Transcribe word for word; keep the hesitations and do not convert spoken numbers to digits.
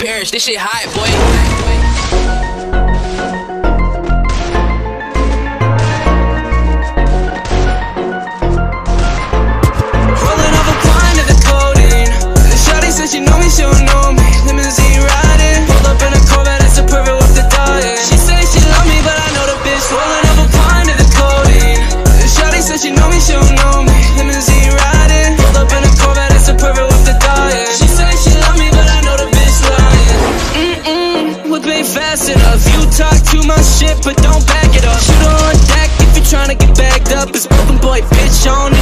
perish. This shit hot, boy. You talk too much shit, but don't back it up. Shoot on deck if you're trying to get bagged up. It's broken boy, bitch on it.